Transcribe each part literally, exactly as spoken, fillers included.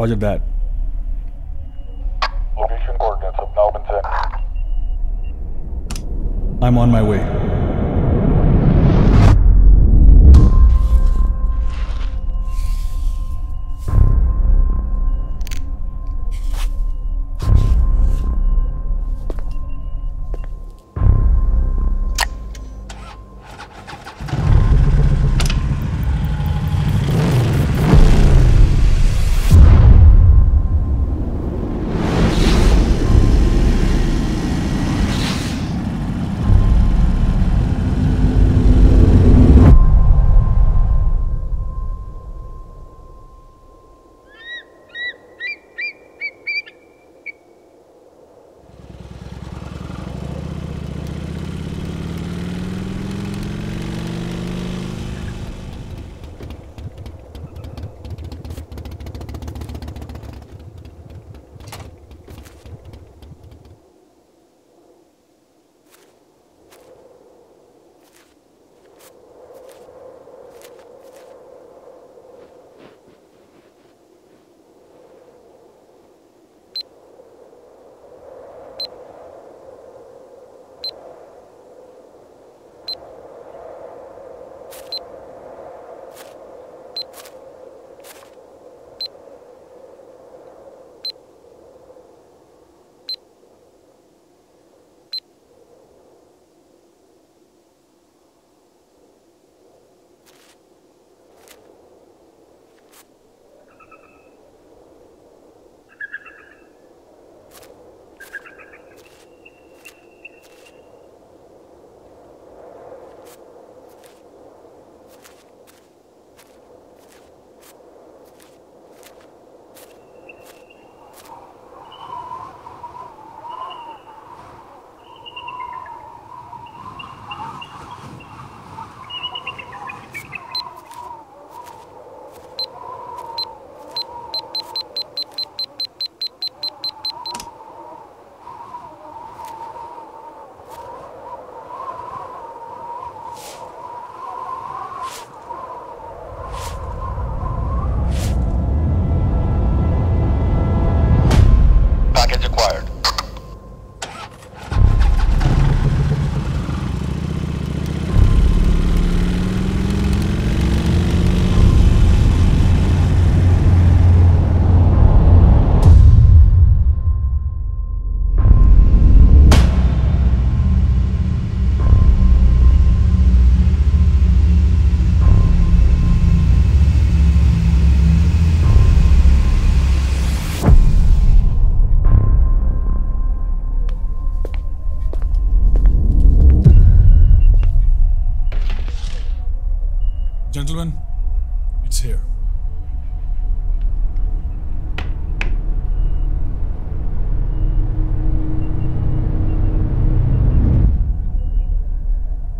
Roger that. Location coordinates have now been sent. I'm on my way.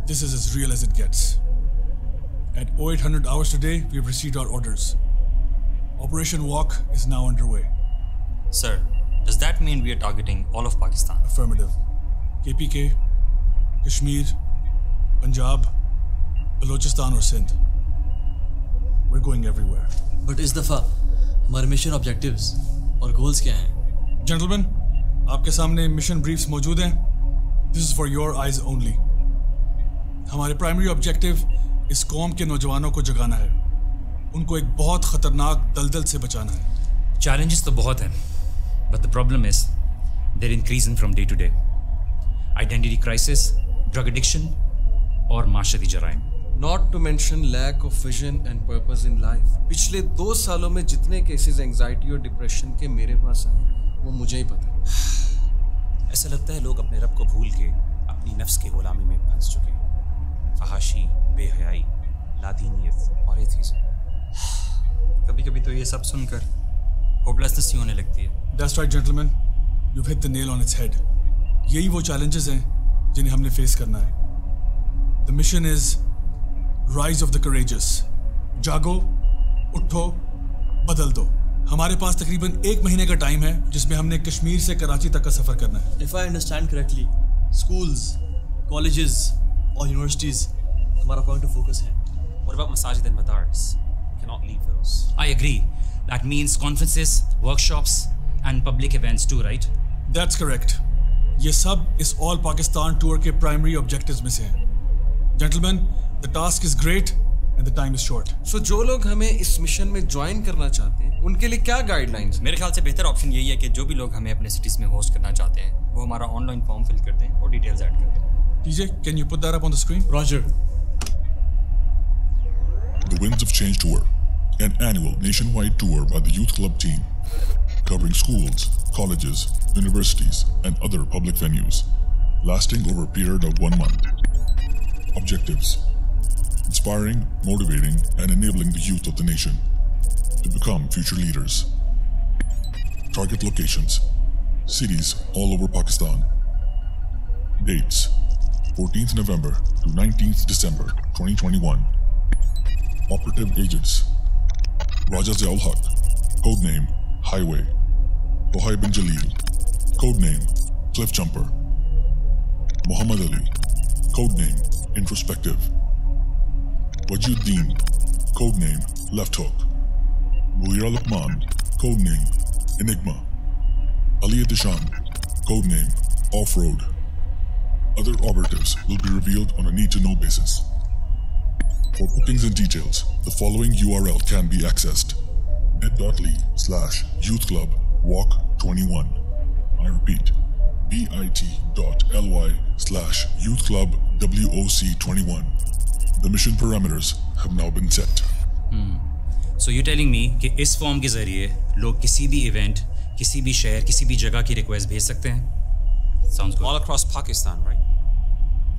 This is as real as it gets. At oh eight hundred hours today, we have received our orders. Operation W O C is now underway. Sir, does that mean we are targeting all of Pakistan? Affirmative. K P K, Kashmir, Punjab, Balochistan or Sindh. We're going everywhere. But is dafa our mission objectives or goals kya hain? Gentlemen, aapke samne mission briefs maujood hain. This is for your eyes only. हमारे primary objective इस कौम के नौजवानों को जगाना है, उनको एक बहुत खतरनाक दलदल से बचाना है। चैलेंजेस तो बहुत हैं, but the problem is they're increasing from day to day. Identity crisis, drug addiction और माशरती जराइम। Not to mention lack of vision and purpose in life. पिछले दो सालों में जितने केसेस एंजाइटी और डिप्रेशन के मेरे पास आए, वो मुझे ही पता है। ऐसा लगता है लोग अपने रब को भूल के अपनी नफ्स के गुलामी में फंस चुके हैं। फहाशी, बेहयाई, लादीनियत और एथिज्म। कभी कभी तो ये सब सुनकर होपलेसनेस ही होने लगती है। That's right, gentlemen. You've hit the nail on its head. यही वो चैलेंजेस हैं जिन्हें हमने फेस करना है। The mission is rise of the courageous. जागो, उठो, बदल दो। हमारे पास तकरीबन एक महीने का टाइम है जिसमें हमने कश्मीर से कराची तक का सफर करना है। If I understand correctly, schools, colleges और यूनिवर्सिटीज हमारा पॉइंट ऑफ फोकस है। What about masajid and madaris? We cannot leave those. I agree, That means conferences, workshops, and public events too, right? That's correct. ये सब इस all Pakistan tour के primary objectives में से हैं। Gentlemen, the task is great and the time is short. So जो लोग हमें इस मिशन में ज्वाइन करना चाहते हैं, उनके लिए क्या गाइडलाइंस? मेरे ख्याल से बेहतर ऑप्शन यही है कि जो भी लोग हमें अपने सिटीज में होस्ट करना चाहते हैं, वो हमारा ऑनलाइन फॉर्म फिल कर दें और डिटेल्स ऐड कर दें। TJ, can you put that up on the screen? Roger. The Winds of Change Tour, an annual nationwide tour by the Youth Club team, covering schools, colleges, universities, and other public venues, lasting over a period of one month. Objectives: inspiring, motivating, and enabling the youth of the nation to become future leaders. Target locations: cities all over Pakistan. Dates: fourteenth November to nineteenth December twenty twenty-one. Operative agents: Raja Ziaul Haq, codename Highway. Tuaha Ibn Jalil, codename Cliff Jumper. Muhammad Ali, codename Introspective. Wajuddin, codename Left Hook. Muir Al-Akman, codename Enigma. Aliyah Dishan, codename Off-Road. Other operatives will be revealed on a need-to-know basis. For bookings and details, the following U R L can be accessed: bit dot l y slash youth club walk twenty-one. I repeat, bit dot l y slash youth club w o c twenty-one. The mission parameters have now been set. Hmm. So you're telling me कि इस form के जरिए लोग किसी भी event, किसी भी शहर, किसी भी जगह की रिक्वेस्ट भेज सकते हैं? Sounds good. All across Pakistan, right?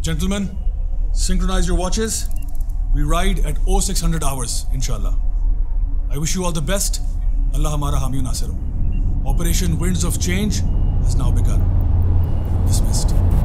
Gentlemen, synchronize your watches. We ride at oh six hundred hours, inshallah. I wish you all the best. Allah हमारा हामी नासिर हो. Operation Winds of Change has now begun. Dismissed.